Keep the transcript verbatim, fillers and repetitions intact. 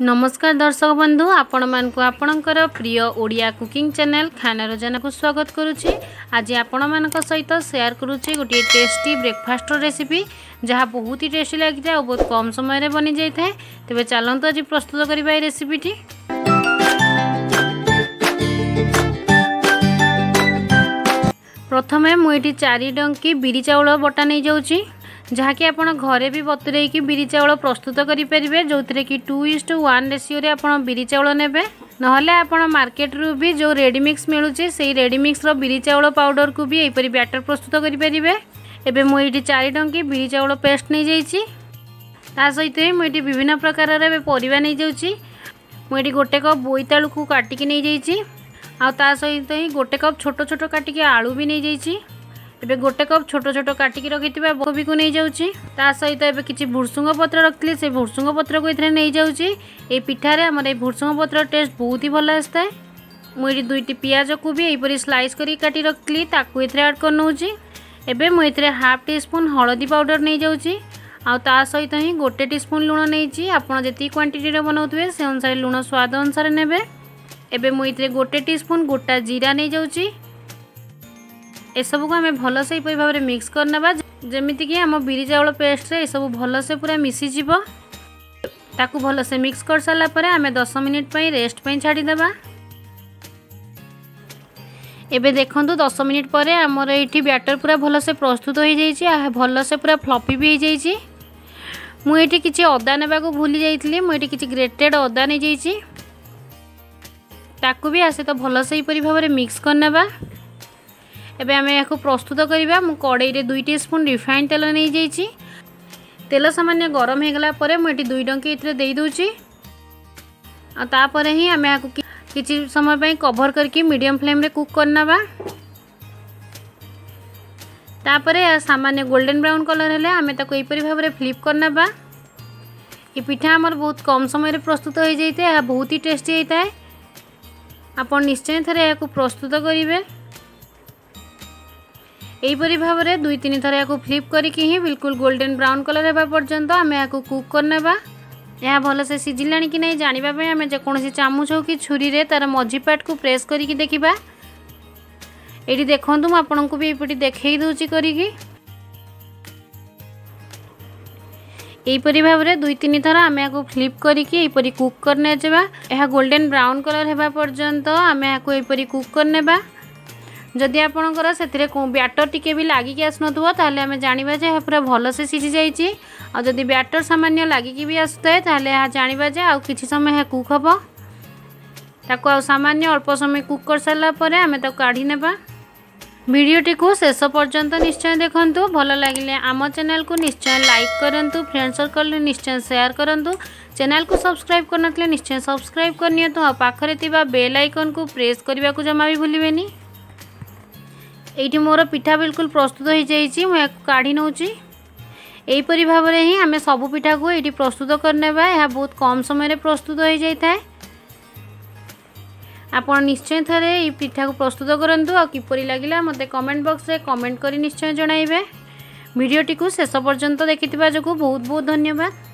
नमस्कार दर्शक बंधु आपण मानकु आपणकर प्रिय ओडिया कुकिंग चैनल खाना रोजाना को स्वागत करुच्ची। आज आपण मान सहित शेयर करुच्ची गोटे टेस्टी ब्रेकफास्ट रेसिपी जहाँ बहुत ही टेस्टी लगी था और बहुत कम समय रे बनी जाए था। तेज चलतु आज प्रस्तुत करवा रेसिपीटी। प्रथमे मुझे चारि डंकी बिरी चाउल बटा नहीं जाऊँगी जहाँकि आप घरे भी बतुरे कि बिरी चाउल प्रस्तुत करेंगे जो थी कि two is two one ratio आप बिरी चाउल ने ना आप मार्केट रू भी जो रेडीमिक्स मिलूँ से रेडीमिक्स रो बिरी चाउल पाउडर को भी यहीपर बैटर प्रस्तुत करेंगे। एवं मुझे चारि डंकी बिरी चाउल पेस्ट नहीं जाती ही मुझे विभिन्न प्रकार परिवा नहीं जाऊँगी। मुझे गोटे कप बोईतालू को काटिकी नहीं जाइए आ सहित ही गोटे कप छोट छोट काटिकी आलू भी नहीं जाइए। एबे गोटे कप छोट छोट काटिकी रखिथिबा कोबी को नहीं जाउची ता सहित एबे किछि भुरसुंग पत्र रखले से भुरसुंग पत्र को इथरे नहीं जाउची। ए पिठारे हमर ए भुरसुंग पत्र टेस्ट बहुत ही भल आस्ता है। मुई दुईटी पियाज को भी एपरी स्लाइस करी काटी रखली ताकू इथरे ऐड कर नउची। एबे मुई इथरे हाफ टी स्पून हळदी पाउडर नहीं जाउची आ ता सहित ही गोटे टी स्पून लुण नहींची। आपन जति क्वांटिटी रे बनाउथबे से अनुसार लुण स्वाद अनुसार नेबे। एबे मुई इथरे गोटे टी स्पून गोटा जीरा नहीं जाउची। ए सबको आम भलसे यही भाव में मिक्स करने जमीती कि आम बिरी चाउल पेस्ट रे सब भलसे पूरा मिसी जीव। ताकू भलसे मिक्स कर सारा पर आम दस मिनिट पर रेस्ट पर छाड़ीदे। एबे देखंतु दस मिनिट पर आमर ये बैटर पूरा भलसे प्रस्तुत हो जाए भलसे पूरा फ्लफी भी हो जाए। मुझे किसी अदा ने भूली जाइली मुझे किसी ग्रेटेड अदा नहीं जाइए ताकू भी आसे तो भलसे यही भाव में मिक्स करने। एबे आमे या प्रस्तुत करवा मु कड़ाई रे दुई टी स्पून रिफाइंड तेल नहीं जाइए। तेल सामान्य गरम हो गला परे मुझे दुई डंकी इतरे दे दूची आ तापर ही आमे या किछि समय पई कवर करके मीडियम फ्लेम रे कुक करना। तापर सामान्य गोल्डन ब्राउन कलर हेले आमे ताको एपरि भाव रे फ्लिप करना। ये पिठा हमर बहुत कम समय रे प्रस्तुत हो जाए यह बहुत ही टेस्टी होता है। आपन निश्चय थरे या प्रस्तुत करिवे। यहीपरी भाव में दुई तीन थर या फ्लिप करिकी ही बिल्कुल गोल्डन ब्राउन कलर होगा पर्यंत आम या कुक करने। यह भलसे सीझिला कि नहीं जानापी आम जेकोसी चामच हो कि छुरी रे तार मझी पार्ट को प्रेस करी देखा। ये देखूँ मुझे आपको भी ये देखे दूसरी करपरी भाव में दुई तीन थर आम या फ्लिप करपरी कुक करने जा गोल्डन ब्राउन कलर होगा पर्यंत आम यापरी कुक करने। जदि आपणकर से बैटर टी भी लगिकी आसन ताल आम जाना जे पूरा भलसे सीझी जाइए और जदि बैटर सामान्य लगिकी भी आसुए ताल जाना जे आ कि समय कुक हम ताको आ सामान्य अल्प समय कुक कर सारापर आम काढ़ी नेबा। वीडियोटी को शेष पर्यंत निश्चय देखंतु। भल लगिले आम चैनल को निश्चय लाइक करंतु, फ्रेंड सर्कल निश्चय शेयर करंतु, चैनल को सब्सक्राइब करनथले निश्चय सब्सक्राइब करनियंतु और पाखरे थिबा बेल आइकन को प्रेस करबा को जमा भी भूलिबेनी। एठी मोर पिठा बिल्कुल प्रस्तुत हो जाइए मुझे काढ़ी नौची। यहीपरी भाव में ही आम सबू पिठा को ये प्रस्तुत करने यह बहुत कम समय रे प्रस्तुत हो जाए था। आप निश्चय थे ये पिठा को प्रस्तुत करूँ और किपरि लगिला मते कमेंट बॉक्स रे कमेंट करी निश्चय जणाइबे। वीडियोटी को शेष पर्यंत देखिथिबा जोगु बहुत बहुत धन्यवाद।